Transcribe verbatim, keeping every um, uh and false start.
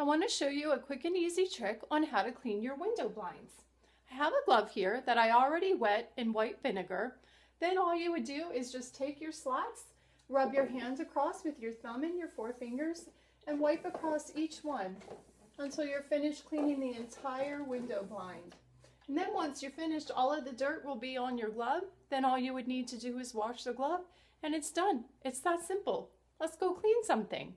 I want to show you a quick and easy trick on how to clean your window blinds. I have a glove here that I already wet in white vinegar. Then all you would do is just take your slats, rub your hands across with your thumb and your four fingers, and wipe across each one until you're finished cleaning the entire window blind. And then once you're finished, all of the dirt will be on your glove. Then all you would need to do is wash the glove, and it's done. It's that simple. Let's go clean something.